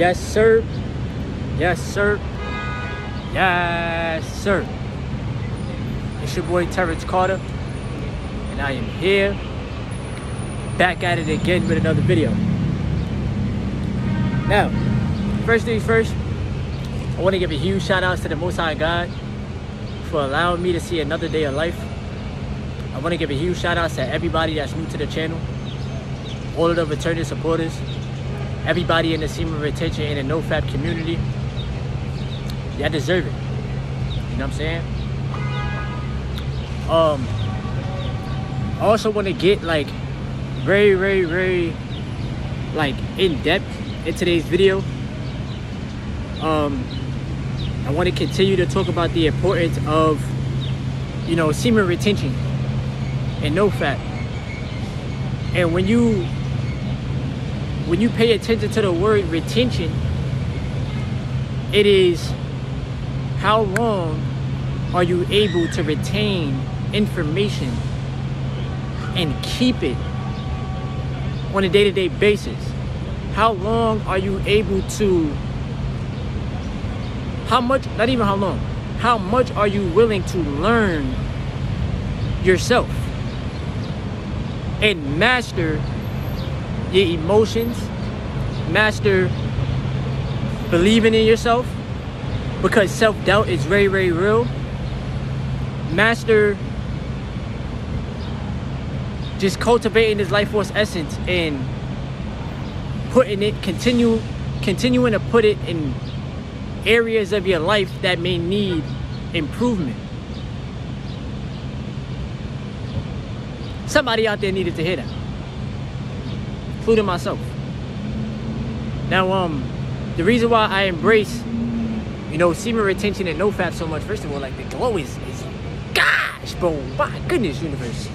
Yes, sir. Yes, sir. Yes, sir. It's your boy Terrence Carter, and I am here, back at it again with another video. Now, first things first, I want to give a huge shout out to the Most High God for allowing me to see another day of life. I want to give a huge shout out to everybody that's new to the channel, all of the returning supporters, everybody in the Seam of Retention and the NoFap community. Y'all deserve it. You know what I'm saying? I also want to get like very, very, very like in depth in today's video. I want to continue to talk about the importance of, you know, semen retention and NoFap. And when you pay attention to the word retention, it is how long are you able to retain information and keep it on a day-to-day basis? How long are you able to, how much, not even how long, how much are you willing to learn yourself and master your emotions, master believing in yourself, because self-doubt is very, very real. Master just cultivating this life force essence and putting it, continuing to put it in areas of your life that may need improvement. Somebody out there needed to hear that, including myself. Now, the reason why I embrace, you know, semen retention and NoFap so much, first of all, like the glow is gosh, bro, my goodness, universe.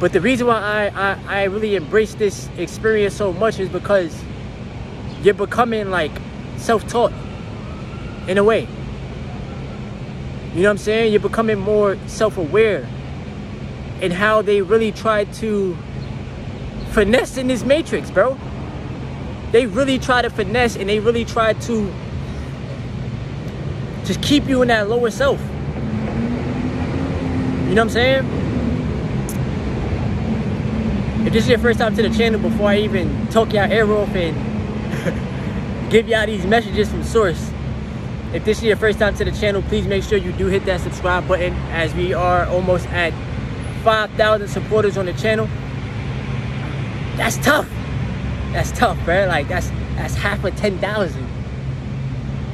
But the reason why I really embrace this experience so much is because you're becoming like self-taught in a way. You know what I'm saying? You're becoming more self-aware in how they really try to finesse in this matrix, bro. They really try to finesse, and they really try to just keep you in that lower self. You know what I'm saying? If this is your first time to the channel, before I even talk y'all air off and give y'all these messages from source, if this is your first time to the channel, please make sure you do hit that subscribe button, as we are almost at 5,000 supporters on the channel. That's tough. That's tough, bro. Like that's half of 10,000.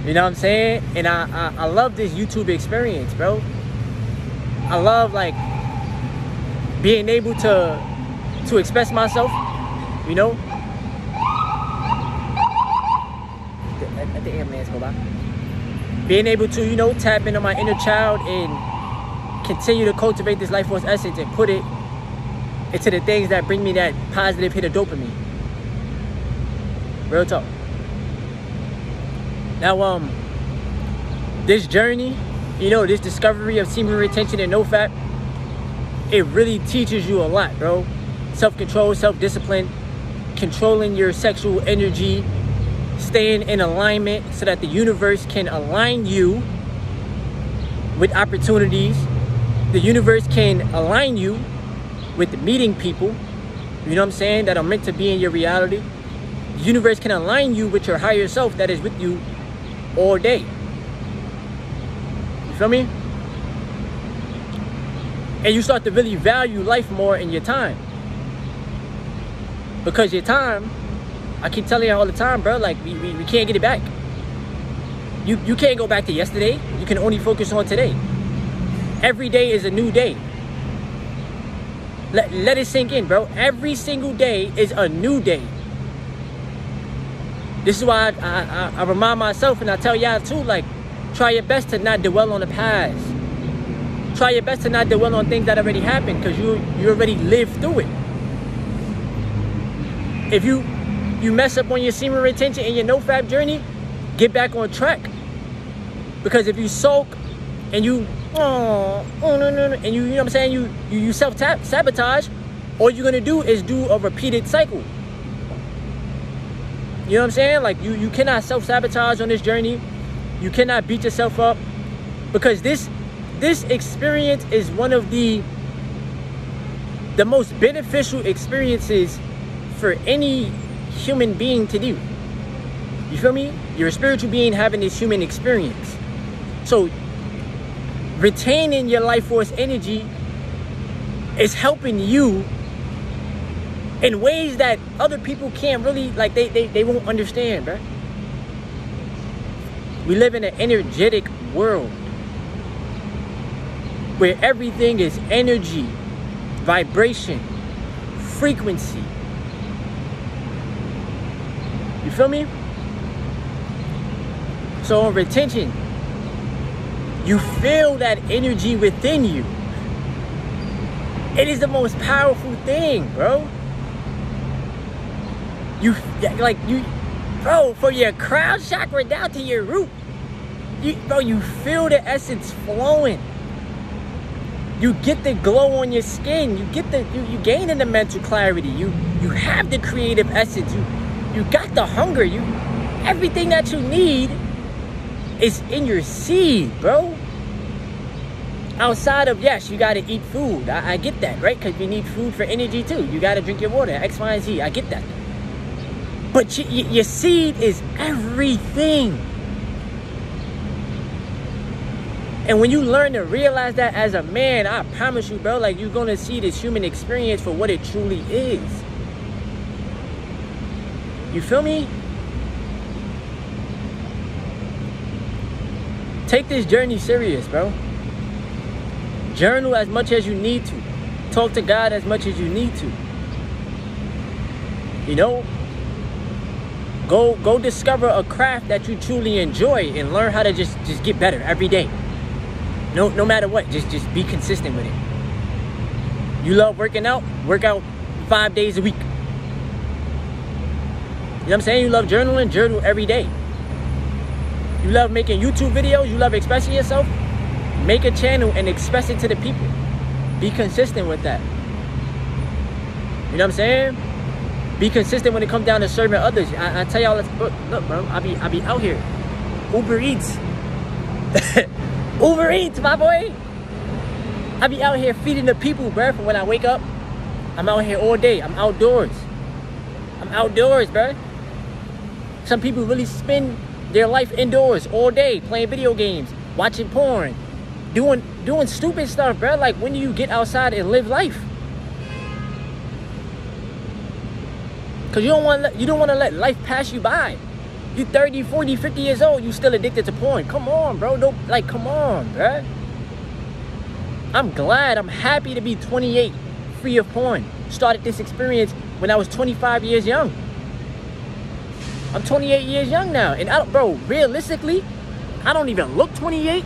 You know what I'm saying? And I love this YouTube experience, bro. I love like being able to express myself, you know. Let the ambulance go by. Being able to, you know, tap into my inner child and continue to cultivate this life force essence and put it into the things that bring me that positive hit of dopamine. Real talk. Now, this journey, you know, this discovery of semen retention and NoFap, it really teaches you a lot, bro. Self-control, self-discipline, controlling your sexual energy, staying in alignment so that the universe can align you with opportunities. The universe can align you with meeting people, you know what I'm saying, that are meant to be in your reality. The universe can align you with your higher self that is with you all day. You feel me? And you start to really value life more in your time. Because your time, I keep telling you all the time, bro, like we can't get it back. You can't go back to yesterday. You can only focus on today. Every day is a new day. Let it sink in, bro. Every single day is a new day. This is why I remind myself, and I tell y'all too, like, try your best to not dwell on the past. Try your best to not dwell on things that already happened, because you already lived through it. If you mess up on your semen retention and your NoFap journey, get back on track. Because if you soak and you and you know what I'm saying, you self-sabotage, all you're gonna do is do a repeated cycle. You know what I'm saying? Like, you cannot self-sabotage on this journey. You cannot beat yourself up, because this experience is one of the most beneficial experiences for any human being to do. You feel me? You're a spiritual being having this human experience. So retaining your life force energy is helping you in ways that other people can't really, like, they won't understand, bro. We live in an energetic world where everything is energy, vibration, frequency. You feel me? So on retention, you feel that energy within you. It is the most powerful thing, bro. From your crown chakra down to your root, you feel the essence flowing. You get the glow on your skin. You get you gaining the mental clarity. You have the creative essence. You got the hunger. Everything that you need is in your seed, bro. Outside of, yes, you gotta eat food. I get that, right? Because you need food for energy too. You gotta drink your water, X, Y, and Z. I get that. But your seed is everything. And when you learn to realize that as a man, I promise you, bro, like, you're going to see this human experience for what it truly is. You feel me? Take this journey serious, bro. Journal as much as you need to. Talk to God as much as you need to. You know? Go discover a craft that you truly enjoy and learn how to just get better every day. No matter what, just be consistent with it. You love working out? Work out 5 days a week. You know what I'm saying? You love journaling? Journal every day. You love making YouTube videos? You love expressing yourself? Make a channel and express it to the people. Be consistent with that. You know what I'm saying? Be consistent when it comes down to serving others. I tell y'all, look, bro, I be out here. Uber Eats. Uber Eats, my boy. I be out here feeding the people, bro. From when I wake up, I'm out here all day. I'm outdoors. Bro. Some people really spend their life indoors all day, playing video games, watching porn, doing stupid stuff, bro. Like, when do you get outside and live life? Because you don't want to let life pass you by. You 30, 40, 50 years old, you still addicted to porn. Come on, bro. Come on, bro. I'm glad. I'm happy to be 28, free of porn. Started this experience when I was 25 years young. I'm 28 years young now. And, realistically, I don't even look 28,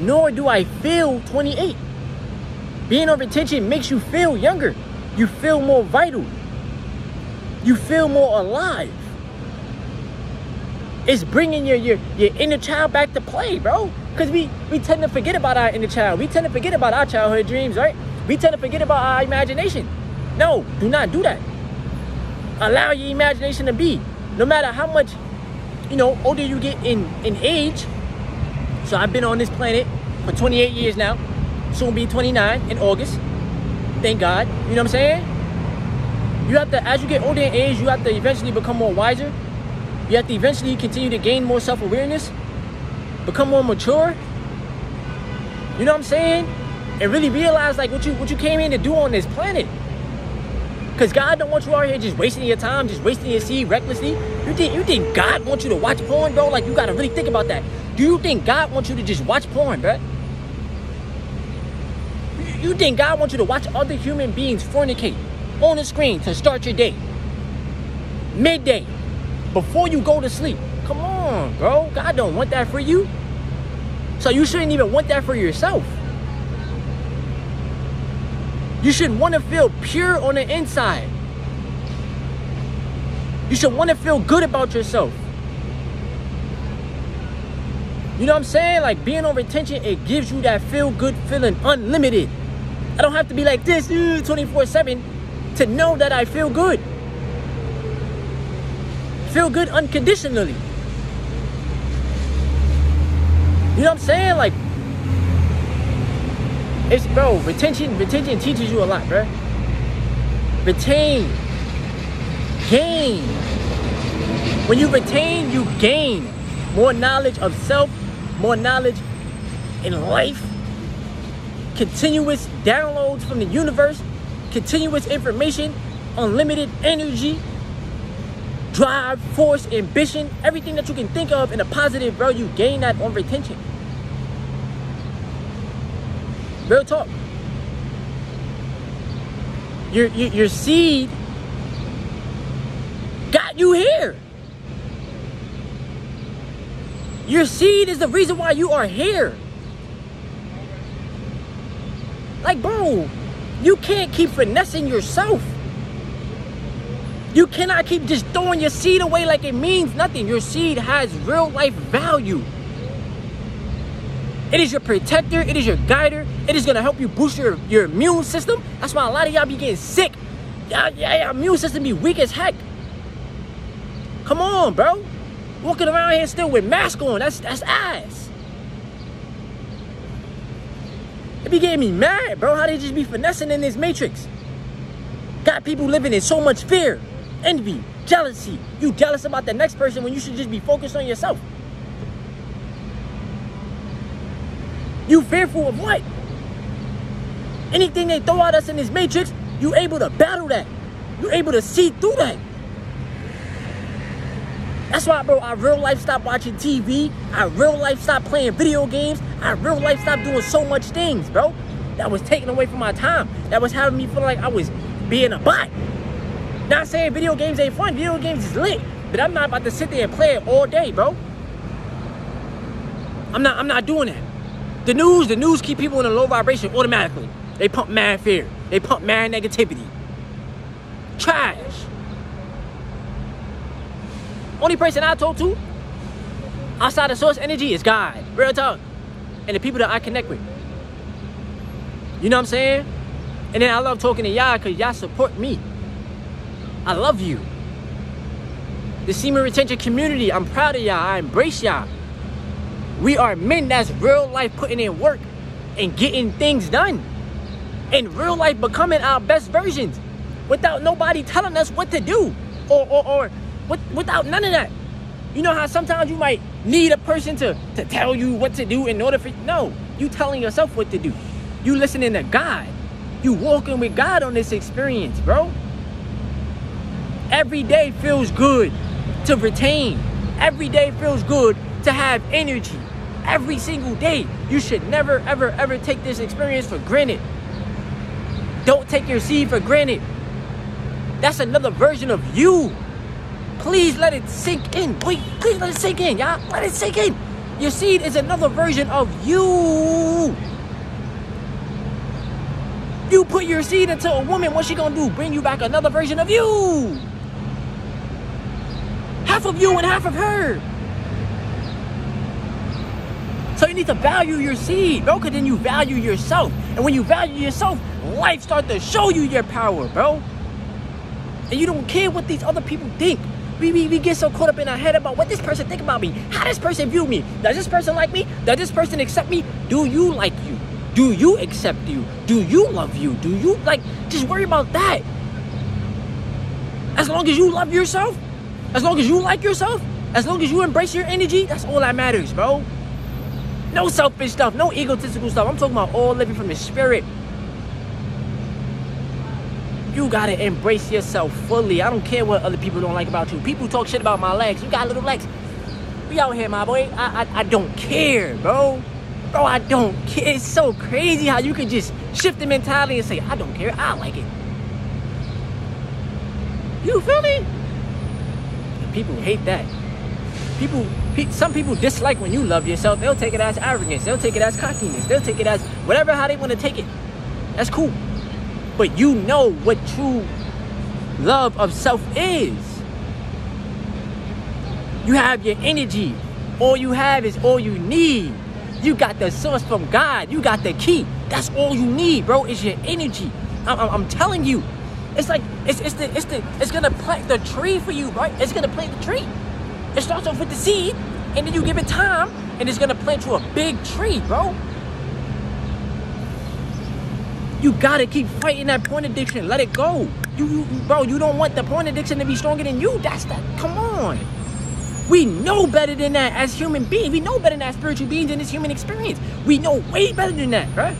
nor do I feel 28. Being on retention makes you feel younger. You feel more vital. You feel more alive. It's bringing your inner child back to play, bro. Because we tend to forget about our inner child. We tend to forget about our childhood dreams, right? We tend to forget about our imagination. No, do not do that. Allow your imagination to be. No matter how much, older you get in age. So I've been on this planet for 28 years now. Soon be 29 in August. Thank God. You know what I'm saying? You have to, as you get older in age, you have to eventually become more wiser. You have to eventually continue to gain more self-awareness, become more mature. You know what I'm saying? And really realize, like, what you came in to do on this planet. Because God don't want you out here just wasting your time, just wasting your seed recklessly. You think God wants you to watch porn, bro? Like, you got to really think about that. Do you think God wants you to just watch porn, bro? You think God wants you to watch other human beings fornicate on the screen to start your day, midday, before you go to sleep? Come on, bro. God don't want that for you. So you shouldn't even want that for yourself. You should want to feel pure on the inside. You should want to feel good about yourself. You know what I'm saying? Like, being on retention, it gives you that feel-good feeling, unlimited. I don't have to be like this 24/7. To know that I feel good. feel good unconditionally. You know what I'm saying? Like, it's, bro, retention teaches you a lot, bro. Retain. Gain. When you retain, you gain more knowledge of self, more knowledge in life, continuous downloads from the universe, continuous information, unlimited energy, drive, force, ambition, everything that you can think of in a positive, bro, you gain that on retention. Real talk. Your seed got you here. Your seed is the reason why you are here. Like, bro, you can't keep finessing yourself. You cannot keep just throwing your seed away like it means nothing. Your seed has real life value. It is your protector. It is your guider. It is going to help you boost your immune system. That's why a lot of y'all be getting sick. Y'all immune system be weak as heck. Come on, bro. Walking around here still with mask on. That's ass. It be getting me mad, bro. How they just be finessing in this matrix. Got people living in so much fear, envy, jealousy. You jealous about the next person when you should just be focused on yourself. You fearful of what? Anything they throw at us in this matrix, you able to battle that. You able to see through that. That's why, bro, I real life stopped watching TV. I real life stopped playing video games. I real life stopped doing so much things, bro. That was taking away from my time. That was having me feel like I was being a bot. Not saying video games ain't fun. Video games is lit. But I'm not about to sit there and play it all day, bro. I'm not doing that. The news keep people in a low vibration automatically. They pump mad fear. They pump mad negativity. Trash. Only person I talk to outside of source energy is God. Real talk. And the people that I connect with. You know what I'm saying? And then I love talking to y'all because y'all support me. I love you. The Semen Retention community, I'm proud of y'all. I embrace y'all. We are men that's real life putting in work and getting things done. In real life becoming our best versions without nobody telling us what to do or without none of that. You know how sometimes you might need a person to tell you what to do in order for... No, you telling yourself what to do. You listening to God. You walking with God on this experience, bro. Every day feels good to retain. Every day feels good to have energy. Every single day. You should never, ever, ever take this experience for granted. Don't take your seed for granted. That's another version of you. Please let it sink in. Wait, please let it sink in, y'all. Let it sink in. Your seed is another version of you. You put your seed into a woman, what's she gonna do? Bring you back another version of you. Half of you and half of her. So you need to value your seed, bro, because then you value yourself. And when you value yourself, life starts to show you your power, bro. And you don't care what these other people think. We get so caught up in our head about what this person think about me. How this person view me. Does this person like me? Does this person accept me? Do you like you? Do you accept you? Do you love you? Do you like... Just worry about that. As long as you love yourself. As long as you like yourself. As long as you embrace your energy. That's all that matters, bro. No selfish stuff. No egotistical stuff. I'm talking about all living from the spirit. You gotta embrace yourself fully. I don't care what other people don't like about you. People talk shit about my legs. You got little legs. We out here, my boy. I don't care, bro. Bro, I don't care. It's so crazy how you can just shift the mentality and say, I don't care. I like it. You feel me? People hate that. Some people dislike when you love yourself. They'll take it as arrogance. They'll take it as cockiness. They'll take it as whatever how they want to take it. That's cool. But you know what true love of self is. You have your energy. All you have is all you need. You got the source from God. You got the key. That's all you need, bro, is your energy. I'm telling you. It's like it's gonna plant the tree for you, right? It's gonna plant the tree. It starts off with the seed, and then you give it time, and it's gonna plant you a big tree, bro. You gotta keep fighting that porn addiction. Let it go. You don't want the porn addiction to be stronger than you. That's that. Come on. We know better than that as human beings. We know better than that as spiritual beings in this human experience. We know way better than that, right?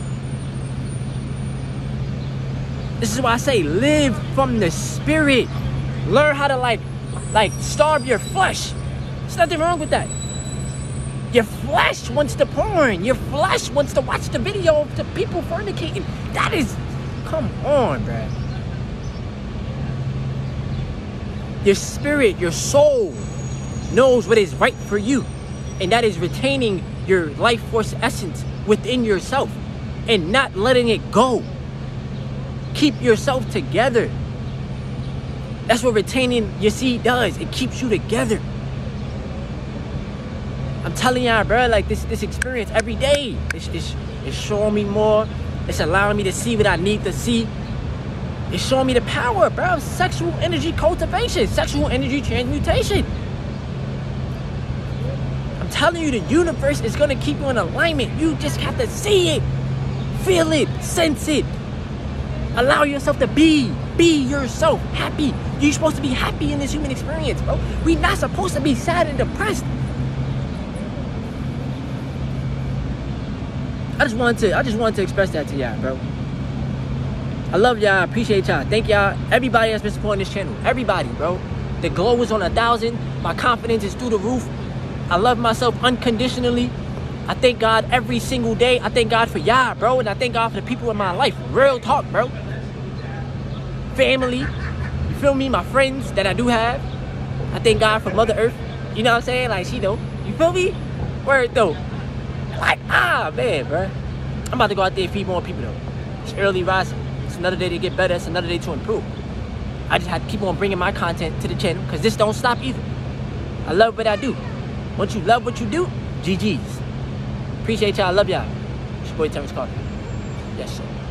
This is why I say live from the spirit. Learn how to like starve your flesh. There's nothing wrong with that. Your flesh wants the porn. Your flesh wants to watch the video of the people fornicating. That is, come on, bruh. Your spirit, your soul knows what is right for you. And that is retaining your life force essence within yourself and not letting it go. Keep yourself together. That's what retaining your seed does. It keeps you together. I'm telling y'all, bro, like this experience every day, it's showing me more. It's allowing me to see what I need to see. It's showing me the power, bro, of sexual energy cultivation, sexual energy transmutation. I'm telling you, the universe is going to keep you in alignment. You just have to see it, feel it, sense it. Allow yourself to be yourself, happy. You're supposed to be happy in this human experience, bro. We're not supposed to be sad and depressed. I just wanted to express that to y'all, bro. I love y'all. I appreciate y'all. Thank y'all. Everybody that's been supporting this channel. Everybody, bro. The glow is on 1,000. My confidence is through the roof. I love myself unconditionally. I thank God every single day. I thank God for y'all, bro. And I thank God for the people in my life. Real talk, bro. Family. You feel me? My friends that I do have. I thank God for Mother Earth. You know what I'm saying? Like, she know. You feel me? Word, though. Like, ah, man, bro. I'm about to go out there and feed more people, though. It's early rise. It's another day to get better. It's another day to improve. I just have to keep on bringing my content to the channel because this don't stop either. I love what I do. Once you love what you do, GG's. Appreciate y'all. I love y'all. It's your boy, Terrence Carter. Yes, sir.